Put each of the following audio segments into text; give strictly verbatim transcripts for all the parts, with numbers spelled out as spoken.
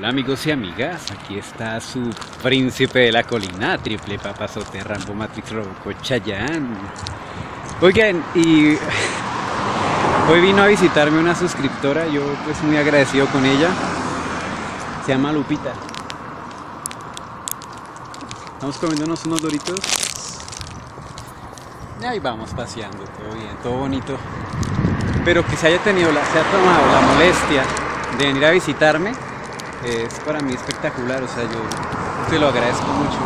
Hola amigos y amigas, aquí está su príncipe de la colina, Triple Papa Soterra, Rambo Matrix Robocochayán. Oigan, y hoy vino a visitarme una suscriptora, yo pues muy agradecido con ella. Se llama Lupita. Estamos comiéndonos unos doritos y ahí vamos paseando, todo bien, todo bonito. Pero que se haya tenido, la, se ha tomado la molestia de venir a visitarme es para mí espectacular, o sea, yo te lo agradezco mucho.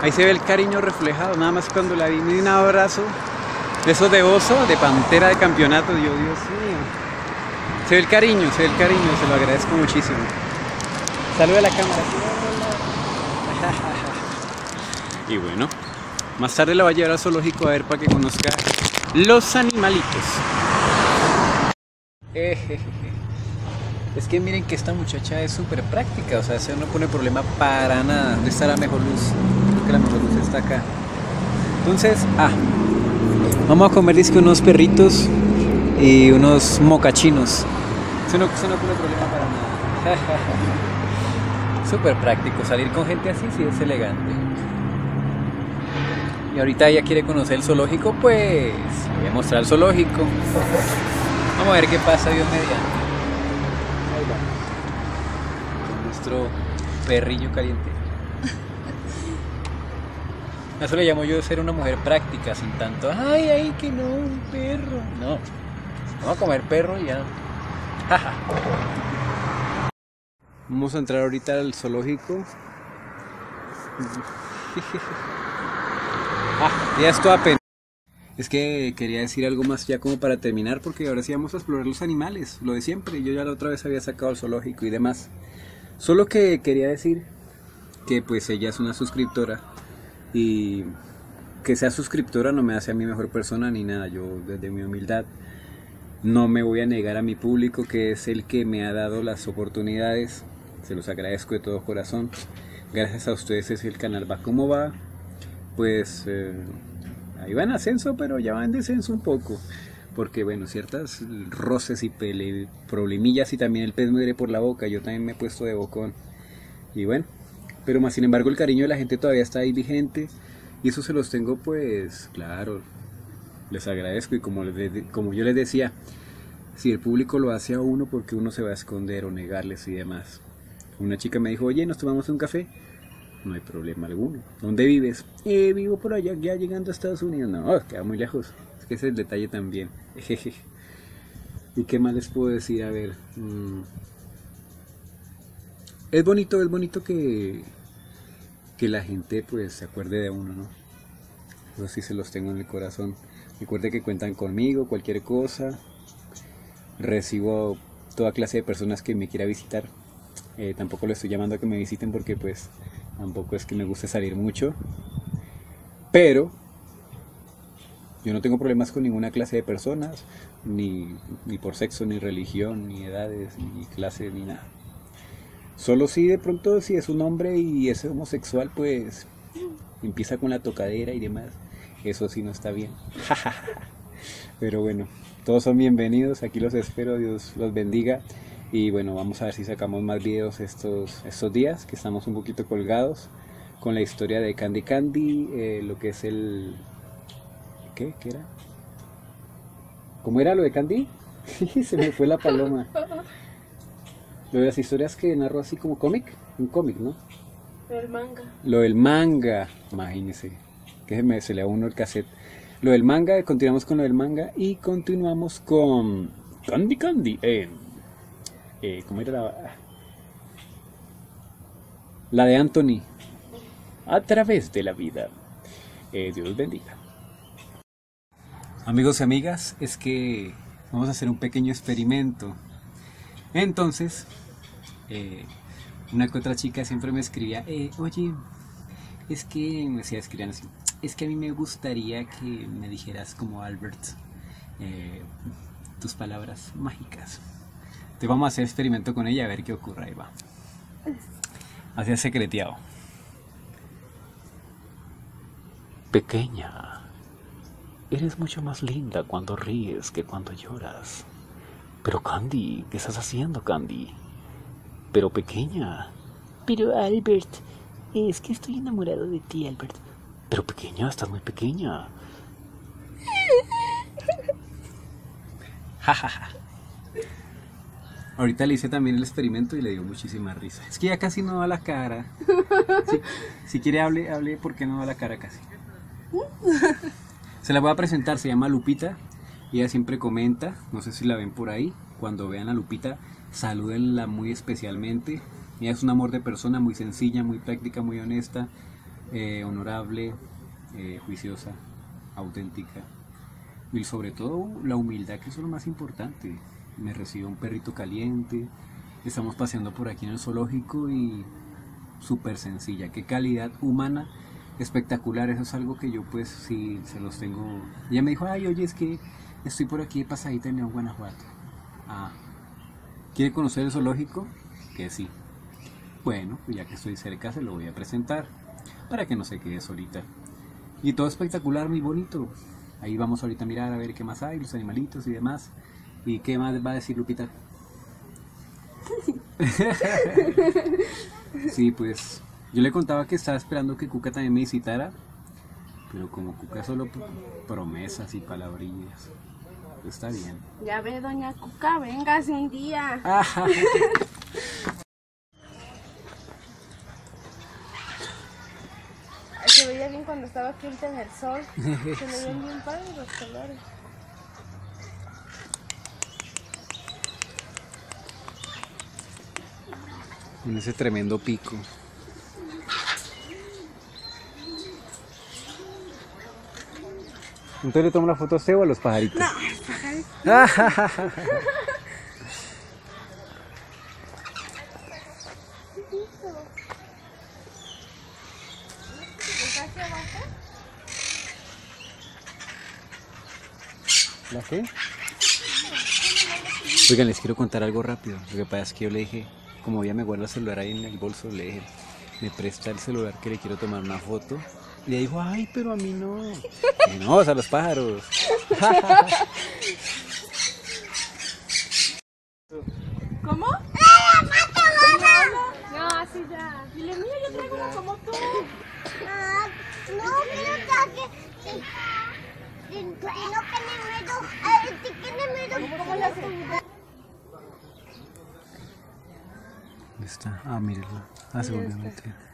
Ahí se ve el cariño reflejado, nada más cuando la vi, me di un abrazo de esos de oso, de pantera de campeonato, yo, Dios mío. Se ve el cariño, se ve el cariño, se lo agradezco muchísimo. Saluda a la cámara. Y bueno, más tarde la voy a llevar al zoológico a ver para que conozca los animalitos. Ejejeje. Es que miren que esta muchacha es súper práctica, o sea, se no pone problema para nada. ¿Dónde está la mejor luz? Creo que la mejor luz está acá. Entonces, ah, vamos a comer disque unos perritos y unos mocachinos. Se no, se no pone problema para nada. Súper práctico, salir con gente así sí es elegante. Y ahorita ella quiere conocer el zoológico, pues voy a mostrar el zoológico. Vamos a ver qué pasa, Dios mediante. Perrillo caliente. Eso le llamo yo de ser una mujer práctica, sin tanto ay, ay, que no, un perro. No, vamos a comer perro y ya. Vamos a entrar ahorita al zoológico. Ah, ya esto apenas. Es que quería decir algo más ya como para terminar, porque ahora sí vamos a explorar los animales, lo de siempre. Yo ya la otra vez había sacado el zoológico y demás. Solo que quería decir que pues ella es una suscriptora y que sea suscriptora no me hace a mí mejor persona ni nada. Yo desde mi humildad no me voy a negar a mi público, que es el que me ha dado las oportunidades. Se los agradezco de todo corazón. Gracias a ustedes es el canal va como va. Pues eh, ahí va en ascenso, pero ya va en descenso un poco. Porque bueno, ciertas roces y pele, problemillas y también el pez muere por la boca, yo también me he puesto de bocón. Y bueno, pero más sin embargo el cariño de la gente todavía está ahí vigente y eso se los tengo pues, claro, les agradezco. Y como, les, como yo les decía, si el público lo hace a uno, porque uno se va a esconder o negarles y demás. Una chica me dijo, oye, ¿nos tomamos un café? No hay problema alguno. ¿Dónde vives? Eh, vivo por allá, ya llegando a Estados Unidos. No, queda muy lejos. Que es el detalle también. Jeje. ¿Y qué más les puedo decir? A ver, mmm. es bonito, es bonito que que la gente pues se acuerde de uno, ¿no? Yo sí se los tengo en el corazón. Recuerde que cuentan conmigo, cualquier cosa. Recibo toda clase de personas que me quiera visitar. Eh, tampoco lo estoy llamando a que me visiten porque pues tampoco es que me guste salir mucho. Pero yo no tengo problemas con ninguna clase de personas, ni, ni por sexo, ni religión, ni edades, ni clase, ni nada. Solo si de pronto si es un hombre y es homosexual, pues empieza con la tocadera y demás. Eso sí no está bien. Pero bueno, todos son bienvenidos, aquí los espero, Dios los bendiga. Y bueno, vamos a ver si sacamos más videos estos, estos días, que estamos un poquito colgados con la historia de Candy Candy, eh, lo que es el... ¿Qué? ¿Qué era? ¿Cómo era lo de Candy? Se me fue la paloma. Lo de las historias que narró así como cómic. Un cómic, ¿no? Lo del manga. Lo del manga. Imagínense. Que se, me, se le da uno el cassette. Lo del manga. Continuamos con lo del manga. Y continuamos con Candy Candy. Eh, eh, ¿Cómo era la... la de Anthony? A través de la vida. Eh, Dios bendiga. Amigos y amigas, es que vamos a hacer un pequeño experimento. Entonces, eh, una que otra chica siempre me escribía, eh, oye, es que, me decía, escribían así, es que a mí me gustaría que me dijeras como Albert, eh, tus palabras mágicas. Te vamos a hacer experimento con ella a ver qué ocurre, ahí va. Así es secreteado. Pequeña. Eres mucho más linda cuando ríes que cuando lloras. Pero Candy, ¿qué estás haciendo, Candy? Pero pequeña. Pero Albert, es que estoy enamorado de ti, Albert. Pero pequeña, estás muy pequeña. Jajaja. Ahorita le hice también el experimento y le dio muchísima risa. Es que ya casi no da la cara. Si, si quiere hable, hable porque no da la cara casi. Se la voy a presentar, se llama Lupita. Ella siempre comenta, no sé si la ven por ahí. Cuando vean a Lupita, salúdenla muy especialmente. Ella es un amor de persona, muy sencilla, muy práctica, muy honesta, eh, honorable, eh, juiciosa, auténtica. Y sobre todo la humildad, que es lo más importante. Me recibió un perrito caliente, estamos paseando por aquí en el zoológico y súper sencilla. Qué calidad humana espectacular, eso es algo que yo pues sí se los tengo. Ella me dijo, ay oye, es que estoy por aquí de pasadita en León, Guanajuato. Ah, ¿quiere conocer el zoológico? Que sí. Bueno, ya que estoy cerca se lo voy a presentar para que no se quede solita. Y todo espectacular, muy bonito. Ahí vamos ahorita a mirar a ver qué más hay, los animalitos y demás. ¿Y qué más va a decir Lupita? Sí, pues yo le contaba que estaba esperando que Cuca también me visitara, pero como Cuca solo promesas y palabrillas, pues está bien. Ya ve, doña Cuca, véngase un día. Se veía bien cuando estaba aquí en el sol, se veían bien padres los colores. En ese tremendo pico. ¿Entonces le tomo la foto a usted o a los pajaritos? No, a los pajaritos. ¿La qué? Oigan, les quiero contar algo rápido. Lo que pasa es que yo le dije, como ella me guarda el celular ahí en el bolso, le dije, me presta el celular que le quiero tomar una foto. Y le dijo, ay, pero a mí no. Y no, o sea, los pájaros. ¿Cómo? ¡Eh, mata, mata! No, así ya. Dile, mira, yo traigo una como tú. Ah, no, mira, que, que, que no tiene miedo. Ay, que tiene miedo. ¿Cómo la seguridad? Está. Ah, mírenla. Ah, se volvió a meter.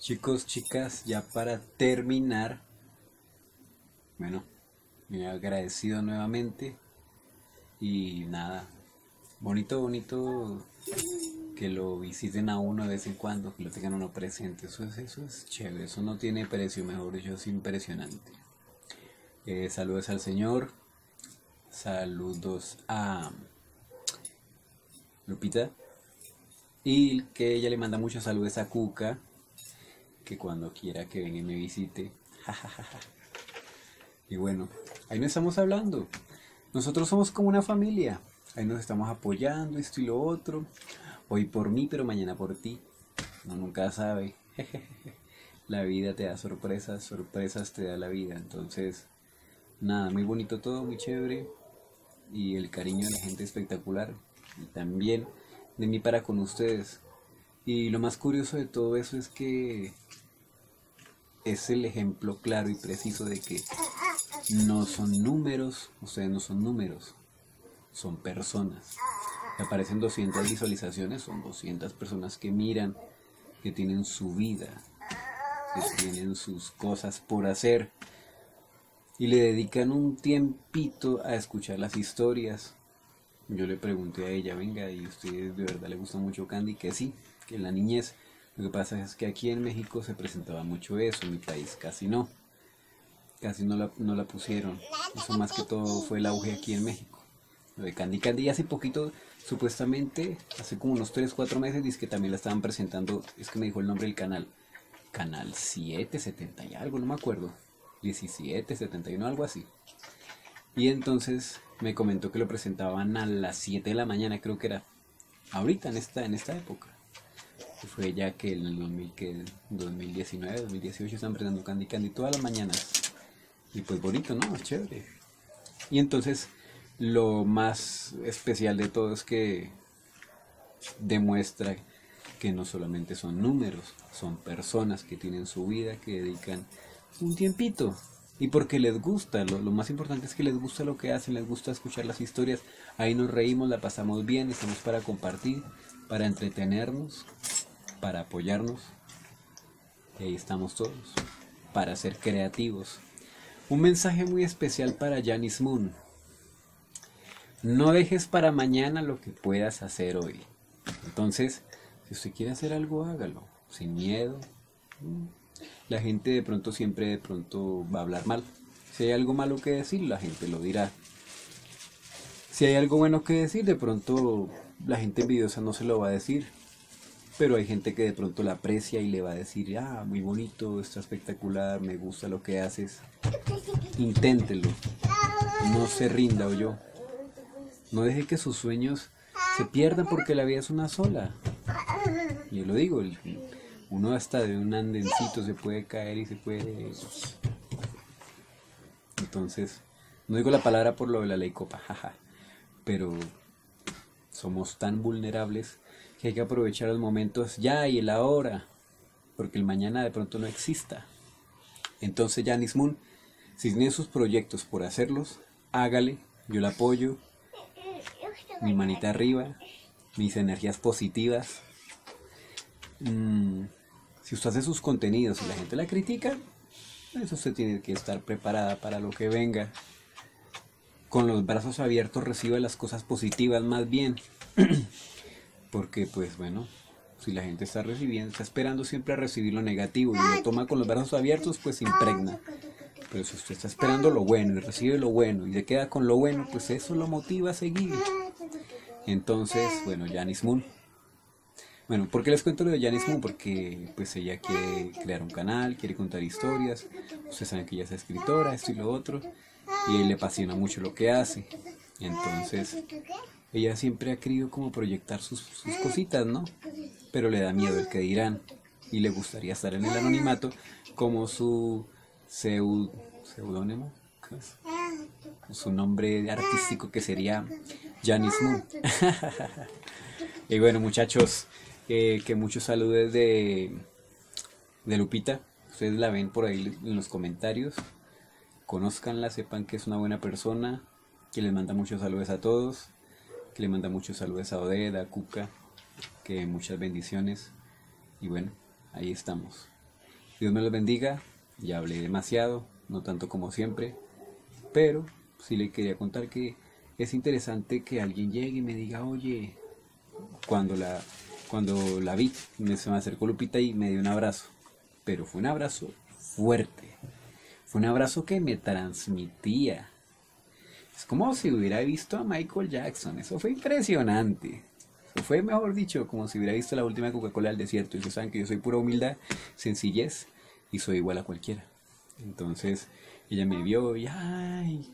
Chicos, chicas, ya para terminar, bueno, me he agradecido nuevamente y nada, bonito, bonito que lo visiten a uno de vez en cuando, que lo tengan uno presente, eso es, eso es chévere, eso no tiene precio, mejor dicho, es impresionante. Eh, saludos al Señor, saludos a Lupita y que ella le manda muchos saludos a Cuca, que cuando quiera que venga y me visite. Y bueno, ahí nos estamos hablando. Nosotros somos como una familia. Ahí nos estamos apoyando, esto y lo otro. Hoy por mí, pero mañana por ti. No, nunca sabe. La vida te da sorpresas, sorpresas te da la vida. Entonces, nada, muy bonito todo, muy chévere. Y el cariño de la gente espectacular. Y también de mí para con ustedes. Y lo más curioso de todo eso es que es el ejemplo claro y preciso de que no son números, ustedes no son números, son personas. Si aparecen doscientas visualizaciones, son doscientas personas que miran, que tienen su vida, que tienen sus cosas por hacer y le dedican un tiempito a escuchar las historias. Yo le pregunté a ella, venga, ¿y a ustedes de verdad le gusta mucho Candy? Que sí, que en la niñez. Lo que pasa es que aquí en México se presentaba mucho eso, en mi país casi no. casi no la, no la pusieron. Eso más que todo fue el auge aquí en México. Lo de Candy Candy hace poquito, supuestamente, hace como unos tres cuatro meses, dice que también la estaban presentando, es que me dijo el nombre del canal. Canal siete setenta y algo, no me acuerdo. diecisiete setenta y uno, algo así. Y entonces me comentó que lo presentaban a las siete de la mañana, creo que era. Ahorita, en esta, en esta época. Fue ya que en el dos mil diecinueve, dos mil dieciocho están presentando Candy Candy todas las mañanas. Y pues bonito, ¿no? Chévere. Y entonces lo más especial de todo es que demuestra que no solamente son números, son personas que tienen su vida, que dedican un tiempito. Y porque les gusta, lo, lo más importante es que les gusta lo que hacen, les gusta escuchar las historias. Ahí nos reímos, la pasamos bien, estamos para compartir, para entretenernos, para apoyarnos. Y ahí estamos todos, para ser creativos. Un mensaje muy especial para Janis Moon. No dejes para mañana lo que puedas hacer hoy. Entonces, si usted quiere hacer algo, hágalo, sin miedo. La gente de pronto siempre de pronto va a hablar mal. Si hay algo malo que decir, la gente lo dirá. Si hay algo bueno que decir, de pronto la gente envidiosa no se lo va a decir. Pero hay gente que de pronto la aprecia y le va a decir, ah, muy bonito, está espectacular, me gusta lo que haces. Inténtelo, no se rinda, oyó. No deje que sus sueños se pierdan porque la vida es una sola. Yo lo digo, el... uno hasta de un andencito se puede caer y se puede... Entonces, no digo la palabra por lo de la ley copa, jaja. Pero somos tan vulnerables que hay que aprovechar los momentos ya y el ahora. Porque el mañana de pronto no exista. Entonces, Janis Moon, si tiene sus proyectos por hacerlos, hágale, yo la apoyo. Mi manita arriba, mis energías positivas. Mm. Si usted hace sus contenidos y la gente la critica, eso usted tiene que estar preparada para lo que venga. Con los brazos abiertos recibe las cosas positivas más bien. Porque pues bueno, si la gente está recibiendo, está esperando siempre a recibir lo negativo y lo toma con los brazos abiertos, pues se impregna. Pero si usted está esperando lo bueno y recibe lo bueno y se queda con lo bueno, pues eso lo motiva a seguir. Entonces, bueno, Janis Moon. Bueno, ¿por qué les cuento lo de Janis Moon? Porque pues ella quiere crear un canal, quiere contar historias. Ustedes saben que ella es escritora, esto y lo otro. Y le apasiona mucho lo que hace. Y entonces, ella siempre ha querido como proyectar sus, sus cositas, ¿no? Pero le da miedo el que dirán. Y le gustaría estar en el anonimato como su pseud, pseudónimo. Su nombre artístico que sería Janis Moon. Y bueno, muchachos... Eh, que muchos saludos de, de Lupita. Ustedes la ven por ahí en los comentarios. Conózcanla, sepan que es una buena persona. Que les manda muchos saludos a todos. Que le manda muchos saludos a Oded, a Cuca. Que muchas bendiciones. Y bueno, ahí estamos. Dios me los bendiga. Ya hablé demasiado, no tanto como siempre. Pero sí le quería contar que es interesante que alguien llegue y me diga, oye, cuando la... Cuando la vi, me, se me acercó Lupita y me dio un abrazo. Pero fue un abrazo fuerte. Fue un abrazo que me transmitía. Es como si hubiera visto a Michael Jackson. Eso fue impresionante. Eso fue, mejor dicho, como si hubiera visto la última Coca-Cola del desierto. Y ustedes saben que yo soy pura humildad, sencillez. Y soy igual a cualquiera. Entonces, ella me vio y... ¡Ay!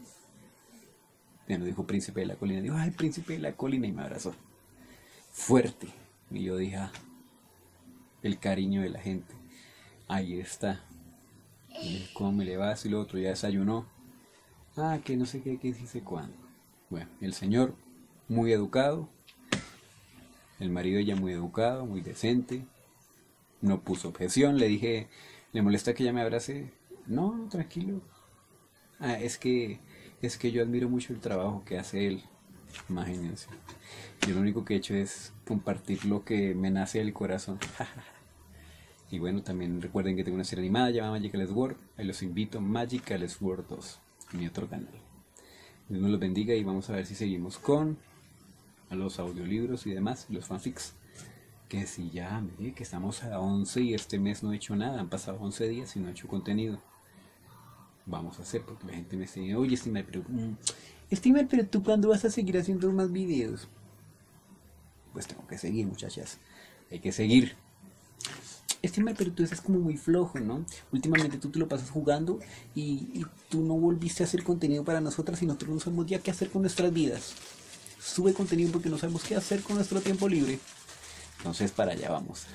Ya nos dijo Príncipe de la Colina. Dijo, ¡ay, Príncipe de la Colina! Y me abrazó. Fuerte. Y yo dije, ah, el cariño de la gente, ahí está. ¿Cómo me le vas? Y lo otro, ya desayunó. Ah, que no sé qué, que dice cuándo. Bueno, el señor, muy educado. El marido ya muy educado, muy decente. No puso objeción, le dije, ¿le molesta que ella me abrace? No, no, tranquilo. Ah, es que, es que yo admiro mucho el trabajo que hace él. Imagínense, yo lo único que he hecho es compartir lo que me nace del corazón. Y bueno, también recuerden que tengo una serie animada llamada Magicales World. Ahí los invito, Magicales World dos, mi otro canal. Dios nos los bendiga y vamos a ver si seguimos con los audiolibros y demás, los fanfics. Que si ya, mire, que estamos a once y este mes no he hecho nada. Han pasado once días y no he hecho contenido. vamos a hacer, porque la gente me dice, oye Steimar, pero, Steimar, pero tú cuándo vas a seguir haciendo más videos. Pues tengo que seguir, muchachas, hay que seguir. Steimar, pero tú estás como muy flojo, ¿no? Últimamente tú te lo pasas jugando y, y tú no volviste a hacer contenido para nosotras y nosotros no sabemos ya qué hacer con nuestras vidas. Sube contenido porque no sabemos qué hacer con nuestro tiempo libre. Entonces para allá vamos.